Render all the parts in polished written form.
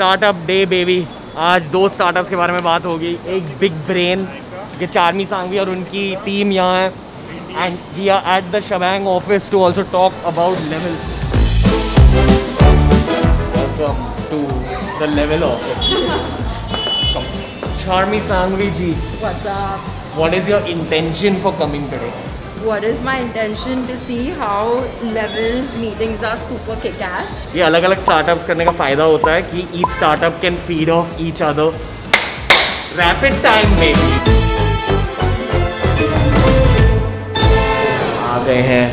Startup day baby. आज दो startups के बारे में बात होगी, एक बिग ब्रेन के चार्मी सांघवी और उनकी टीम यहाँ है and we are at the shebang office to also talk about Level. Welcome to the Level office. Charmi Sanghvi ji, what is your intention for coming today? What is my intention to see how Level's meetings are super kick-ass. ये अलग-अलग startups करने का फायदा होता है कि each startup can feed off each other rapid time में। आ गए हैं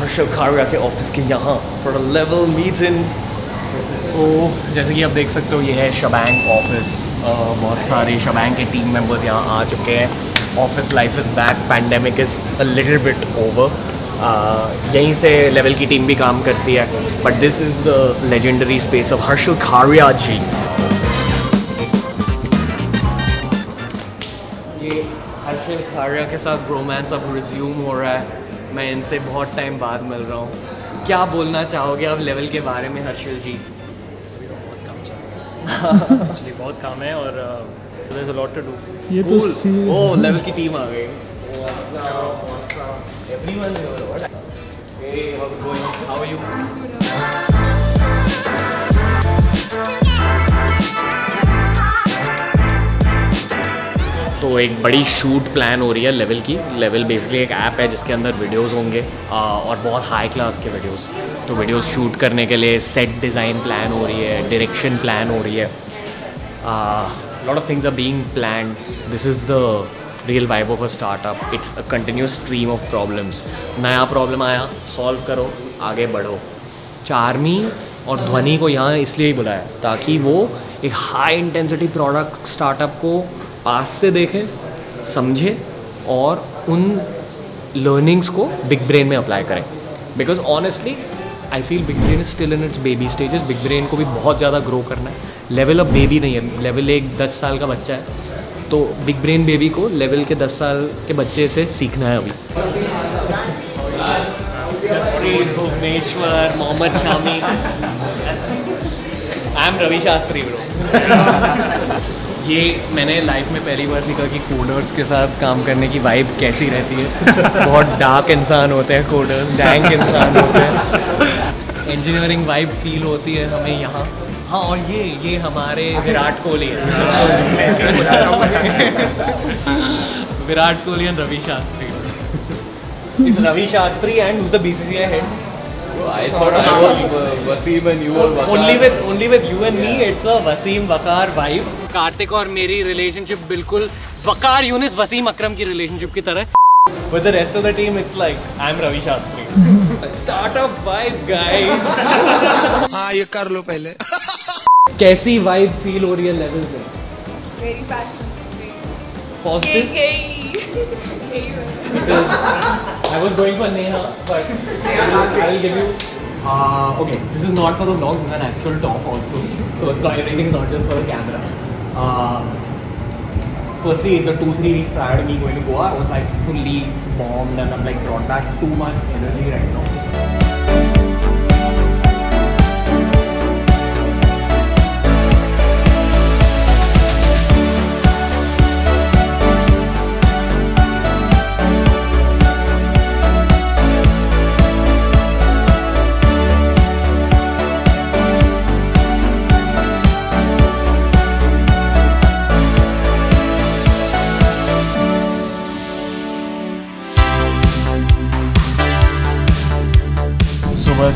हर्षिल कारिया के ऑफिस के यहाँ for a Level meeting। तो जैसे कि आप देख सकते हो ये है शबैंग ऑफिस। बहुत सारे शबैंग के टीम मेंबर्स यहाँ आ चुके हैं। Office life is back, pandemic is a little bit over. यहीं से लेवल की टीम भी काम करती है, but this is the legendary space of Harshil Kariya ji. ये हर्षिल कारिया के साथ रोमांस अब रिज्यूम हो रहा है। मैं इनसे बहुत टाइम बाद मिल रहा हूँ। क्या बोलना चाहोगे अब लेवल के बारे में हर्षिल जी? एक्चुअली बहुत काम है और There's a lot to do. ये तो oh, Level की टीम आ गई। Everyone here, what? Hey, how's it going? How are you? तो एक बड़ी शूट प्लान हो रही है लेवल की। लेवल बेसिकली एक ऐप है जिसके अंदर वीडियोस होंगे और बहुत हाई क्लास के वीडियोस। तो वीडियोस शूट करने के लिए सेट डिज़ाइन प्लान हो रही है, डायरेक्शन प्लान हो रही है। Lot of things are being planned. This is the real vibe of a startup. It's a continuous stream of problems. नया प्रॉब्लम आया, सॉल्व करो, आगे बढ़ो। चार्मी और ध्वनि को यहाँ इसलिए ही बुलाया ताकि वो एक हाई इंटेंसिटी प्रोडक्ट स्टार्टअप को पास से देखें, समझे और उन लर्निंग्स को बिग ब्रेन में अप्लाई करें। Because honestly I feel big brain is still in its baby stages. Big brain को भी बहुत ज़्यादा ग्रो करना है। लेवल अब बेबी नहीं है, लेवल एक 10 साल का बच्चा है। तो बिग ब्रेन बेबी को लेवल के 10 साल के बच्चे से सीखना है। अभी Bhuvneshwar Mohammed Shami, I am Ravi Shastri bro. ये मैंने लाइफ में पहली बार सीखा कि कोडर्स के साथ काम करने की वाइब कैसी रहती है। बहुत डार्क इंसान होते हैं कोडर्स, डैंक इंसान होते हैं। इंजीनियरिंग वाइब फील होती है हमें यहाँ। हाँ, और ये हमारे Virat Kohli Virat Kohli and Ravi Shastri. It's Ravi Shastri and the BCCI head. I thought I was Wasim and you were Vakar. Only with you and me, it's a Wasim Vakar vibe. Kartik और मेरी relationship बिल्कुल Vakar Yunus Wasim Akram की relationship की तरह। But the rest of the team, it's like I'm Ravi Shastri. Startup vibe, guys. हाँ ये कर लो पहले। कैसी vibe feel हो रही है levels में? Very passionate. Positive. Hey. I was going for Neha, but I'll give you. Okay, this is not for the vlog. This is an actual talk also, so it's not everything is not just for the camera. Firstly, the 2-3 weeks prior to me going to Goa, I was like fully bombed and I'm like brought back too much energy right now.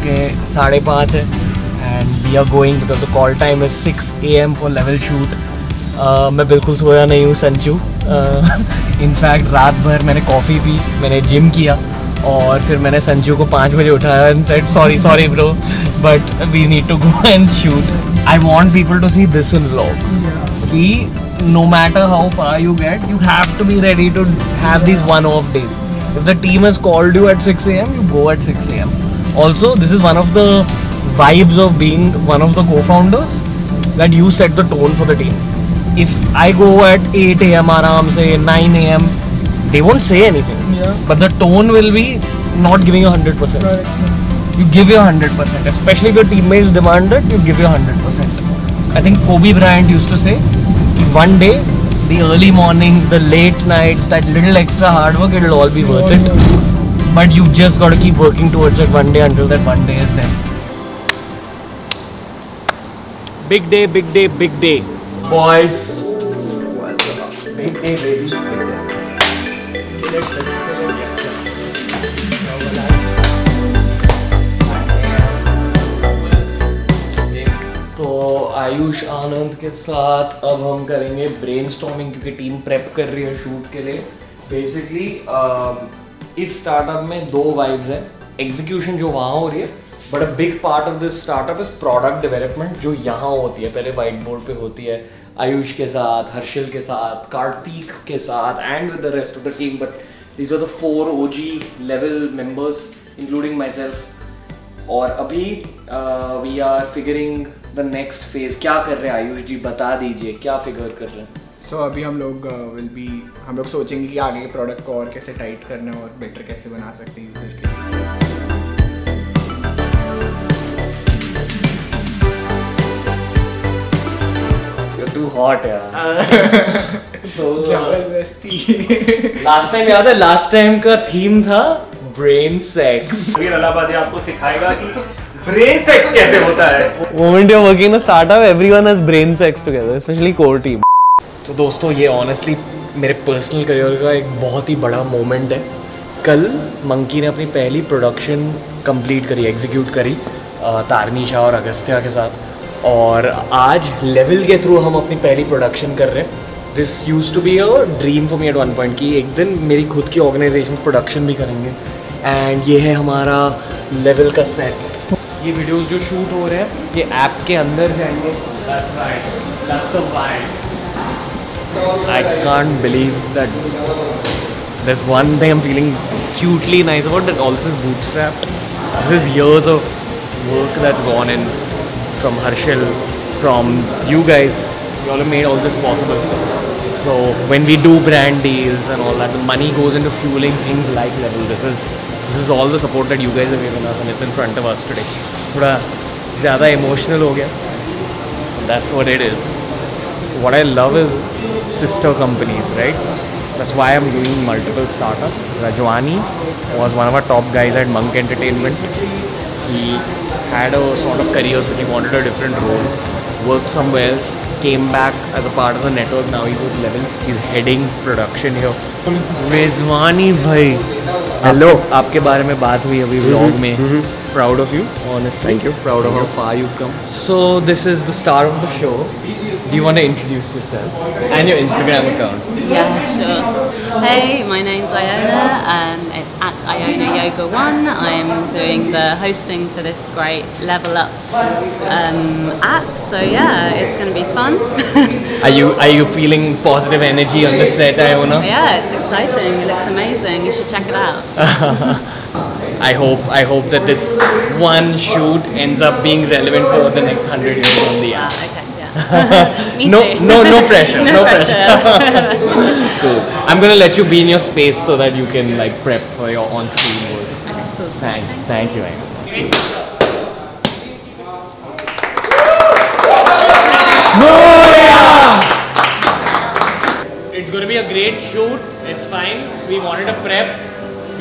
के 5:30 है and we are going because the call time is 6 AM for Level shoot. मैं बिल्कुल सोया नहीं हूँ Sanju. In fact रात भर मैंने coffee P, मैंने जिम किया और फिर मैंने संजू को 5 बजे उठाया and said sorry bro but we need to go and shoot. I want people to see this in vlogs कि no matter how far you get, you have to be ready to have this one of days. If the team has called you at 6 AM, you go at 6 AM. Also, this is one of the vibes of being one of the co-founders that you set the tone for the team. If I go at 8 AM, aram se 9 AM, they won't say anything. Yeah. But the tone will be not giving 100%. You give your 100%, especially if your teammates demand it. You give your 100%. I think Kobe Bryant used to say, one day, the early mornings, the late nights, that little extra hard work, it'll all be worth it. But you've just got to keep working towards that one day until that one day is there. Big day, big day, big day. Boys. Big day, baby. Big day. Ayush Anand के साथ अब हम करेंगे brainstorming क्योंकि team prep कर रही है shoot के लिए। बेसिकली इस स्टार्टअप में दो वाइब्स हैं, एग्जीक्यूशन जो वहाँ हो रही है, but a big part of this startup is product development जो यहाँ होती है। पहले व्हाइट बोर्ड पे होती है आयुष के साथ, हर्षिल के साथ, कार्तिक के साथ and with the rest of the team, but these are the 4 OG Level members including myself. और अभी we are figuring the next phase. क्या कर रहे हैं आयुष जी, बता दीजिए क्या फिगर कर रहे हैं? सो अभी हम लोग सोचेंगे कि आगे के प्रोडक्ट को और कैसे टाइट करना है और बेटर कैसे बना सकते हैं यूजर के लिए। You're too hot यार। तो जबरदस्ती। लास्ट टाइम याद है, लास्ट टाइम का थीम था ब्रेन सेक्स। रणवीर अलाबादिया आपको सिखाएगा कि ब्रेन सेक्स कैसे होता है। Moment you working in a startup everyone has brain sex together, specially core team. तो दोस्तों ये ऑनेस्टली मेरे पर्सनल करियर का एक बहुत ही बड़ा मोमेंट है। कल मंकी ने अपनी पहली प्रोडक्शन कंप्लीट करी, एग्जीक्यूट करी तारनीशा और अगस्त्या के साथ, और आज लेवल के थ्रू हम अपनी पहली प्रोडक्शन कर रहे हैं। This use to be a dream for me at one point कि एक दिन मेरी खुद की ऑर्गेनाइजेशन प्रोडक्शन भी करेंगे। एंड ये है हमारा लेवल का सेट। ये वीडियोस जो शूट हो रहे हैं ये ऐप के अंदर जाएंगे। I can't believe that this one thing I am feeling cutely nice about that all this bootstrap. This is years of work that's gone in from Harshil, from you guys, you all made all this possible. So when we do brand deals and all that, the money goes into fuelling things like Level. This is all the support that you guys have given us and it's in front of us today. थोड़ा ज़्यादा emotional हो गया. That's what it is. What I love is sister companies, right? That's why I'm doing multiple startups. Rajvani was one of our top guys at Monk Entertainment. He had a sort of career, so he wanted a different role. Worked somewhere else, came back as a part of the network. Now he's with Level. He's heading production here. Rizwani bhai. Hello, आपके बारे में बात हुई अभी vlog में। Proud of you, honest. Thank you, proud of how far you come. So this is the star of the show. Do you want to introduce yourself and your Instagram account? Yeah sure. Hi, my name is Iona and it's at Iona Yoga One. I am doing the hosting for this great Level Up app. So yeah, it's going to be fun. Are you feeling positive energy on the set, Iona? Yeah, it's exciting. It looks amazing. You should check it out. I hope that this one shoot ends up being relevant for the next 100 years on the app. Okay, yeah. No pressure. No pressure. Cool. I'm gonna let you be in your space so that you can like prep for your on-screen work. Okay, cool. Thank you. No! It's gonna be a great shoot. It's fine. We wanted a prep.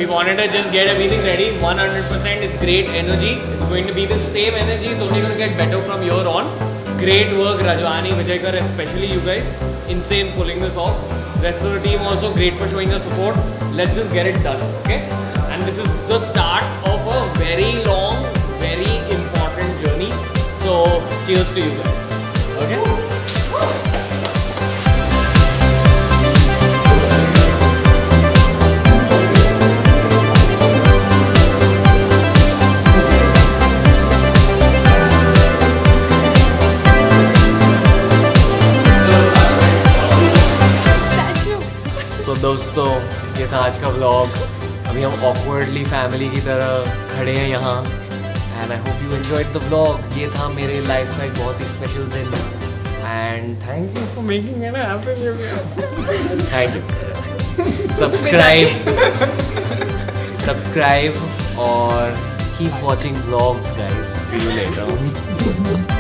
We wanted to just get everything ready 100%. It's great energy. It's going to be the same energy. It's only going to get better from here on. Great work, Rajvani, Vijaykar, especially you guys. Insane pulling this off. Rest of the team also great for showing the support. Let's just get it done, okay? And this is the start of a very long, very important journey. So cheers to you guys. Okay? दोस्तों ये था आज का vlog. अभी हम awkwardly family की तरह खड़े हैं यहाँ। And I hope you enjoyed the vlog. ये था मेरे लाइफ का एक बहुत ही स्पेशल दिन। And thank you for making it happen. Thank you. Subscribe और keep watching vlogs guys. See you letter.